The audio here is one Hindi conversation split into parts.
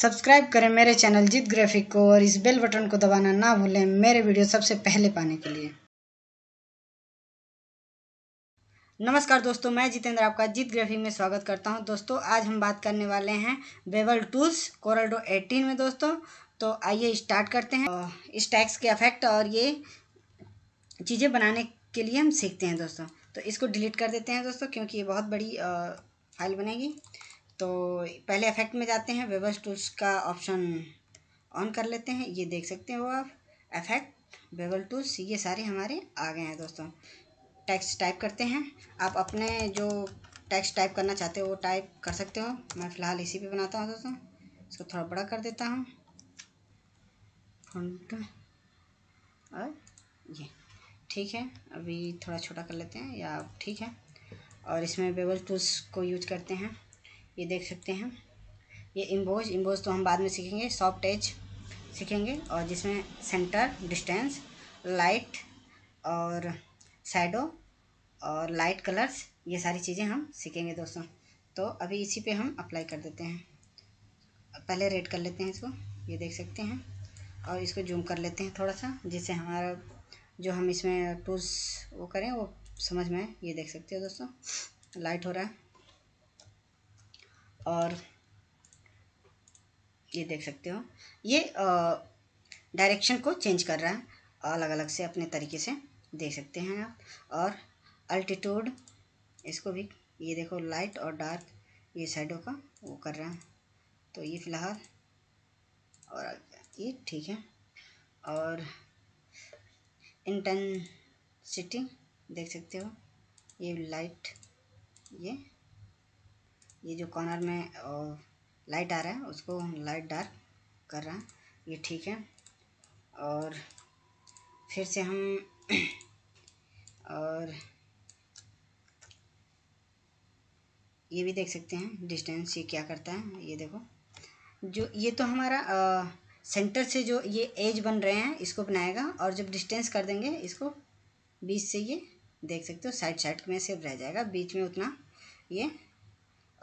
सब्सक्राइब करें मेरे चैनल जीत ग्राफिक को और इस बेल बटन को दबाना ना भूलें मेरे वीडियो सबसे पहले पाने के लिए। नमस्कार दोस्तों, मैं जितेंद्र आपका जीत ग्राफिक में स्वागत करता हूं। दोस्तों आज हम बात करने वाले हैं बेवल टूल्स कोरलडो 18 में। दोस्तों तो आइए स्टार्ट करते हैं। इस टैक्स के इफेक्ट और ये चीज़ें बनाने के लिए हम सीखते हैं दोस्तों। तो इसको डिलीट कर देते हैं दोस्तों, क्योंकि ये बहुत बड़ी फाइल बनेगी। तो पहले इफेक्ट में जाते हैं, बेवल टूल्स का ऑप्शन ऑन कर लेते हैं। ये देख सकते हो आप, इफेक्ट बेवल टूल्स ये सारे हमारे आ गए हैं दोस्तों। टेक्स्ट टाइप करते हैं, आप अपने जो टेक्स्ट टाइप करना चाहते हो वो टाइप कर सकते हो। मैं फ़िलहाल इसी पे बनाता हूँ दोस्तों। इसको थोड़ा बड़ा कर देता हूँ फॉन्ट, और ये ठीक है। अभी थोड़ा छोटा कर लेते हैं या ठीक है। और इसमें बेवल टूल्स को यूज करते हैं, ये देख सकते हैं। ये इम्बोज तो हम बाद में सीखेंगे, सॉफ्ट एज सीखेंगे, और जिसमें सेंटर, डिस्टेंस, लाइट और शैडो और लाइट कलर्स, ये सारी चीज़ें हम सीखेंगे दोस्तों। तो अभी इसी पे हम अप्लाई कर देते हैं। पहले रेड कर लेते हैं इसको, ये देख सकते हैं, और इसको जूम कर लेते हैं थोड़ा सा, जिससे हमारा जो हम इसमें टूल्स वो करें वो समझ में आए। ये देख सकते हो दोस्तों, लाइट हो रहा है, और ये देख सकते हो ये डायरेक्शन को चेंज कर रहा है अलग अलग से, अपने तरीके से देख सकते हैं आप। और अल्टीट्यूड इसको भी, ये देखो लाइट और डार्क, ये शैडो का वो कर रहा है। तो ये फ़िलहाल और ये ठीक है। और इंटेंसिटी देख सकते हो, ये लाइट, ये जो कॉर्नर में लाइट आ रहा है उसको लाइट डार्क कर रहा है, ये ठीक है। और फिर से हम और ये भी देख सकते हैं डिस्टेंस, ये क्या करता है। ये देखो जो ये तो हमारा सेंटर से जो ये एज बन रहे हैं इसको बनाएगा, और जब डिस्टेंस कर देंगे इसको बीच से, ये देख सकते हो साइड में सिर्फ रह जाएगा, बीच में उतना ये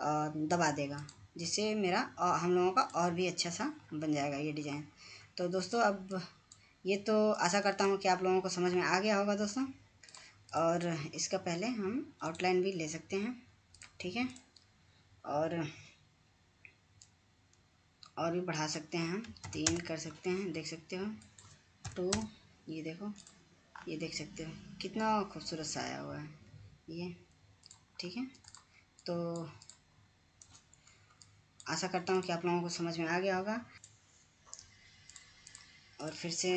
दबा देगा, जिससे मेरा हम लोगों का और भी अच्छा सा बन जाएगा ये डिज़ाइन। तो दोस्तों अब ये तो आशा करता हूँ कि आप लोगों को समझ में आ गया होगा दोस्तों। और इसका पहले हम आउटलाइन भी ले सकते हैं, ठीक है, और भी बढ़ा सकते हैं हम, 3 कर सकते हैं, देख सकते हो 2, ये देखो, ये देख सकते हो कितना खूबसूरत सा आया हुआ है ये, ठीक है। तो आशा करता हूँ कि आप लोगों को समझ में आ गया होगा। और फिर से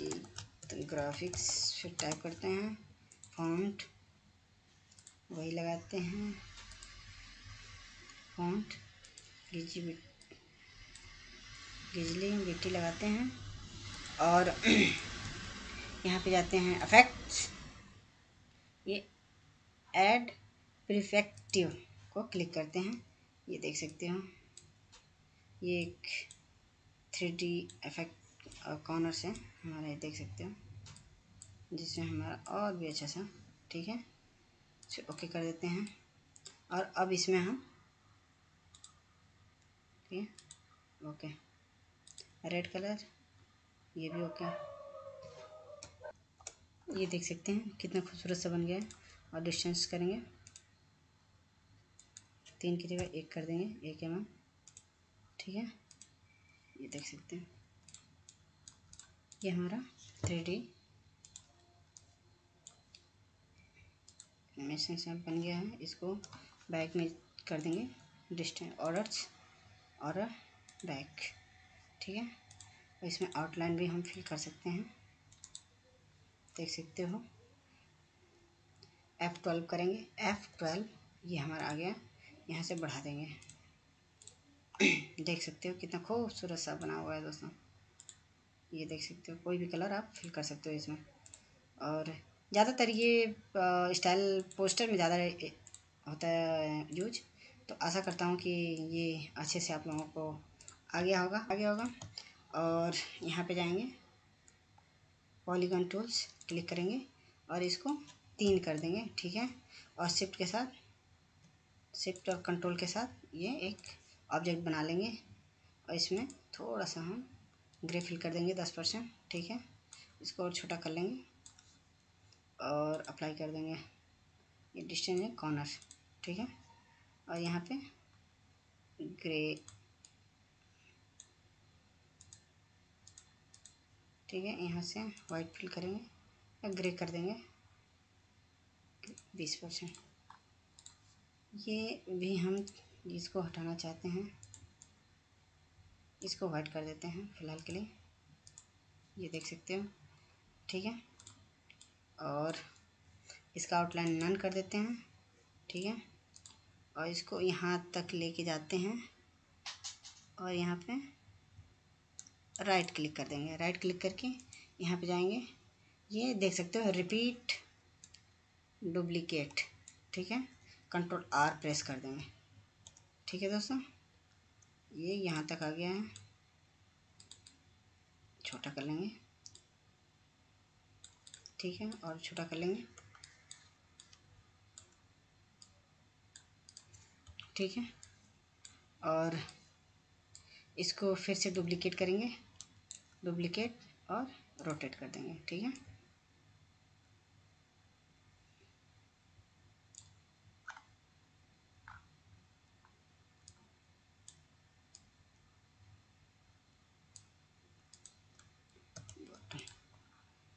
तो ग्राफिक्स फिर टाइप करते हैं, फॉन्ट वही लगाते हैं, फॉन्ट गिजली लगाते हैं। और यहाँ पे जाते हैं इफेक्ट्स, ये ऐड प्रीफेक्टिव को क्लिक करते हैं, ये देख सकते हो ये एक 3D इफेक्ट कॉर्नर से हमारा, ये देख सकते हो, जिसमें हमारा और भी अच्छा सा, ठीक है। ओके कर देते हैं। और अब इसमें हम ठीक है ओके रेड कलर, ये भी ओके, ये देख सकते हैं कितना खूबसूरत सा बन गया है। और डिस्टेंस करेंगे 3 की जगह 1 कर देंगे, 1 mm, ठीक है, ये देख सकते हैं। ये हमारा 3D एनिमेशन से बन गया है। इसको बैक में कर देंगे, डिस्टेंस ऑर्डर्स और बैक, ठीक है। और इसमें आउटलाइन भी हम फिल कर सकते हैं, देख सकते हो। F12 करेंगे, F12 ये हमारा आ गया, यहाँ से बढ़ा देंगे, देख सकते हो कितना खूबसूरत सा बना हुआ है दोस्तों। ये देख सकते हो, कोई भी कलर आप फिल कर सकते हो इसमें। और ज़्यादातर ये स्टाइल पोस्टर में ज़्यादा होता है यूज। तो आशा करता हूँ कि ये अच्छे से आप लोगों को आ गया होगा। और यहाँ पे जाएंगे, पॉलीगन टूल्स क्लिक करेंगे और इसको 3 कर देंगे, ठीक है। और शिफ्ट और कंट्रोल के साथ ये एक ऑब्जेक्ट बना लेंगे, और इसमें थोड़ा सा हम ग्रे फिल कर देंगे 10%, ठीक है। इसको और छोटा कर लेंगे और अप्लाई कर देंगे। ये डिस्टेंस है कॉर्नर, ठीक है। और यहाँ पे ग्रे, ठीक है। यहाँ से वाइट फिल करेंगे या ग्रे कर देंगे 20%। ये भी हम इसको हटाना चाहते हैं, इसको वाइट कर देते हैं फ़िलहाल के लिए, ये देख सकते हो, ठीक है। और इसका आउटलाइन नन कर देते हैं, ठीक है। और इसको यहाँ तक लेके जाते हैं और यहाँ पे राइट क्लिक कर देंगे। राइट क्लिक करके यहाँ पे जाएंगे, ये देख सकते हो रिपीट डुप्लीकेट, ठीक है। कंट्रोल R प्रेस कर देंगे, ठीक है दोस्तों। ये यहाँ तक आ गया है, छोटा कर लेंगे, ठीक है। और छोटा कर लेंगे, ठीक है। और इसको फिर से डुप्लीकेट करेंगे, डुप्लीकेट और रोटेट कर देंगे, ठीक है।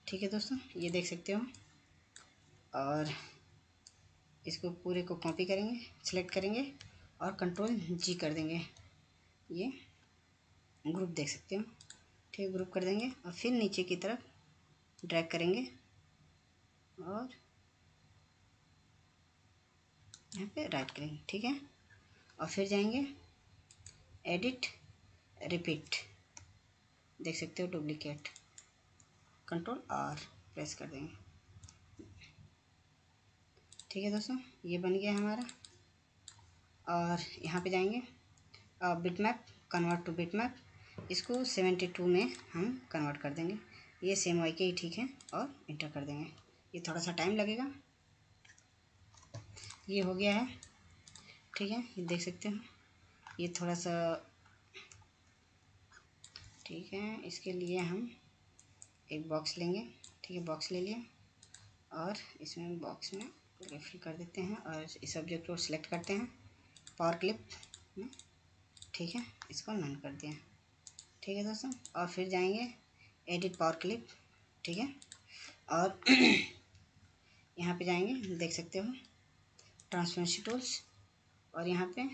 ठीक है दोस्तों, ये देख सकते हो। और इसको पूरे को कॉपी करेंगे, सेलेक्ट करेंगे और कंट्रोल G कर देंगे। ये ग्रुप देख सकते हो, ठीक है, ग्रुप कर देंगे। और फिर नीचे की तरफ ड्रैग करेंगे और यहाँ पे राइट करेंगे, ठीक है। और फिर जाएंगे एडिट रिपीट, देख सकते हो डुप्लीकेट, कंट्रोल R प्रेस कर देंगे, ठीक है दोस्तों। ये बन गया हमारा। और यहाँ पे जाएंगे बिटमैप, कन्वर्ट टू बिटमैप, इसको 72 में हम कन्वर्ट कर देंगे। ये सेम वाई के ही, ठीक है। और इंटर कर देंगे, ये थोड़ा सा टाइम लगेगा। ये हो गया है, ठीक है, ये देख सकते हो। ये थोड़ा सा, ठीक है, इसके लिए हम एक बॉक्स लेंगे, ठीक है। बॉक्स ले लिया और इसमें बॉक्स में फिल कर देते हैं और इस ऑब्जेक्ट को सिलेक्ट करते हैं पावर क्लिप में, ठीक है। इसको नन कर दिया, ठीक है दोस्तों। और फिर जाएंगे एडिट पावर क्लिप, ठीक है। और यहाँ पे जाएंगे, देख सकते हो, ट्रांसफॉर्मेशन टूल्स, और यहाँ पे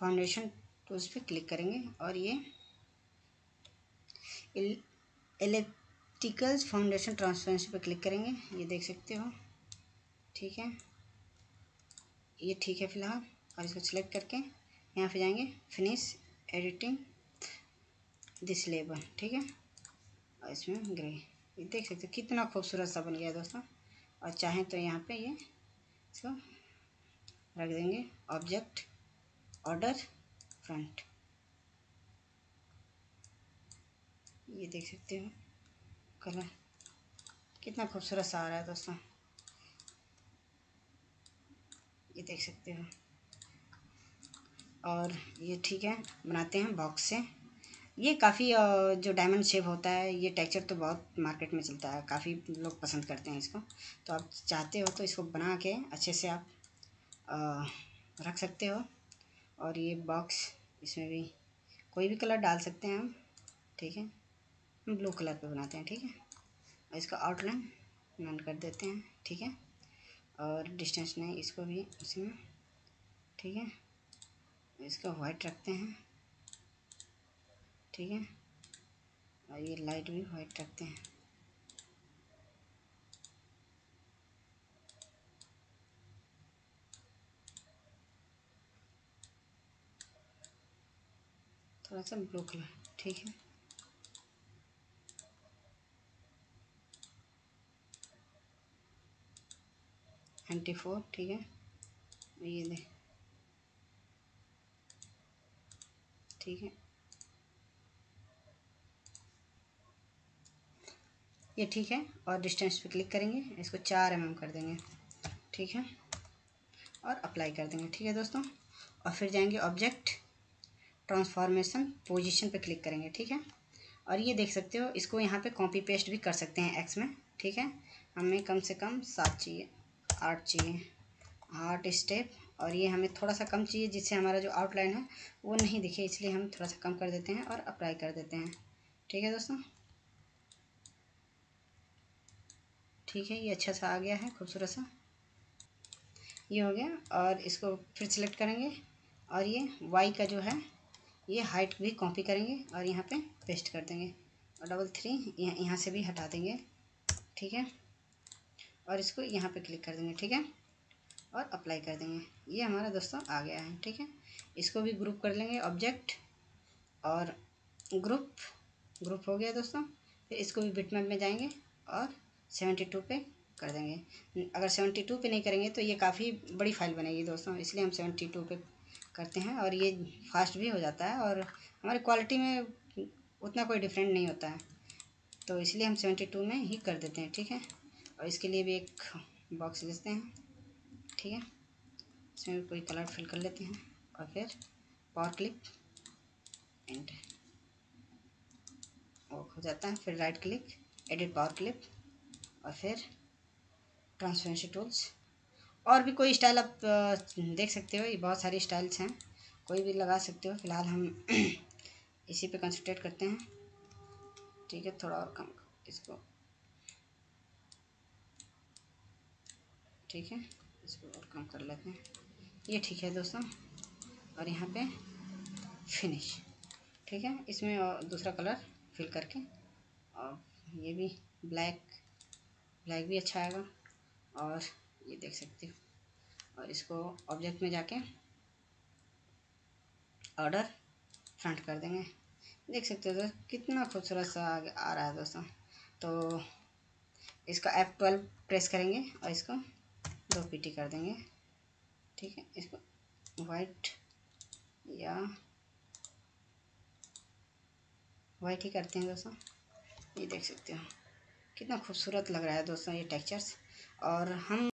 फाउंडेशन टूल्स पे क्लिक करेंगे। और ये इलेक्ट्रिकल फाउंडेशन ट्रांसपेरेंसी पर क्लिक करेंगे, ये देख सकते हो, ठीक है। ये ठीक है फ़िलहाल। और इसको सिलेक्ट करके यहाँ पे जाएंगे फिनिश एडिटिंग दिस लेबल, ठीक है। और इसमें ग्रे, ये देख सकते हो कितना खूबसूरत सा बन गया दोस्तों। और चाहें तो यहाँ पे ये इसको रख देंगे ऑब्जेक्ट ऑर्डर फ्रंट, ये देख सकते हो कलर कितना खूबसूरत सा आ रहा है दोस्तों, ये देख सकते हो। और ये ठीक है, बनाते हैं बॉक्स से। ये काफ़ी जो डायमंड शेप होता है, ये टेक्सचर तो बहुत मार्केट में चलता है, काफ़ी लोग पसंद करते हैं इसको। तो आप चाहते हो तो इसको बना के अच्छे से आप रख सकते हो। और ये बॉक्स, इसमें भी कोई भी कलर डाल सकते हैं हम, ठीक है। हम ब्लू कलर पे बनाते हैं, ठीक है। और इसका आउटलाइन नन कर देते हैं, ठीक है। और डिस्टेंस नहीं, इसको भी उसमें, ठीक है। इसका वाइट रखते हैं, ठीक है। और ये लाइट भी वाइट रखते हैं, थोड़ा सा ब्लू कलर, ठीक है। MP4, ठीक है, ये दे, ठीक है, ये ठीक है। और डिस्टेंस पे क्लिक करेंगे, इसको 4 mm कर देंगे, ठीक है। और अप्लाई कर देंगे, ठीक है दोस्तों। और फिर जाएंगे ऑब्जेक्ट ट्रांसफॉर्मेशन पोजीशन पे क्लिक करेंगे, ठीक है। और ये देख सकते हो, इसको यहाँ पे कॉपी पेस्ट भी कर सकते हैं एक्स में, ठीक है। हमें कम से कम 7 चाहिए, 8 चाहिए, 8 स्टेप, और ये हमें थोड़ा सा कम चाहिए जिससे हमारा जो आउटलाइन है वो नहीं दिखे, इसलिए हम थोड़ा सा कम कर देते हैं और अप्लाई कर देते हैं, ठीक है दोस्तों। ठीक है, ये अच्छा सा आ गया है, खूबसूरत सा ये हो गया। और इसको फिर सेलेक्ट करेंगे और ये वाई का जो है ये हाइट भी कॉपी करेंगे और यहाँ पे पेस्ट कर देंगे, और 3 यहाँ से भी हटा देंगे, ठीक है। और इसको यहाँ पे क्लिक कर देंगे, ठीक है, और अप्लाई कर देंगे। ये हमारा दोस्तों आ गया है, ठीक है। इसको भी ग्रुप कर लेंगे, ऑब्जेक्ट और ग्रुप, ग्रुप हो गया दोस्तों। फिर इसको भी बिटमैप में जाएंगे और 72 पे कर देंगे। अगर 72 पे नहीं करेंगे तो ये काफ़ी बड़ी फाइल बनेगी दोस्तों, इसलिए हम 72 पे करते हैं। और ये फास्ट भी हो जाता है और हमारी क्वालिटी में उतना कोई डिफरेंट नहीं होता है, तो इसलिए हम 72 में ही कर देते हैं, ठीक है। और इसके लिए भी एक बॉक्स लेते हैं, ठीक है, इसमें कोई कलर फिल कर लेते हैं, और फिर पावर क्लिप एंड ओक हो जाता है। फिर right click, edit power clip, और फिर ट्रांसपेरेंसी टूल्स। और भी कोई स्टाइल आप देख सकते हो, ये बहुत सारी स्टाइल्स हैं, कोई भी लगा सकते हो। फिलहाल हम इसी पे कंसंट्रेट करते हैं, ठीक है। थोड़ा और कम इसको, ठीक है, इसको और कम कर लेते हैं, ये ठीक है दोस्तों। और यहाँ पे फिनिश, ठीक है, इसमें और दूसरा कलर फिल करके, और ये भी ब्लैक, ब्लैक भी अच्छा आएगा। और ये देख सकते हो, और इसको ऑब्जेक्ट में जाके ऑर्डर फ्रंट कर देंगे। देख सकते हो दोस्तों कितना खूबसूरत सा आ रहा है दोस्तों। तो इसका F12 प्रेस करेंगे और इसको 2 PT कर देंगे, ठीक है। इसको वाइट या वाइट ही करते हैं दोस्तों। ये देख सकते हो कितना खूबसूरत लग रहा है दोस्तों ये टेक्सचर्स। और हम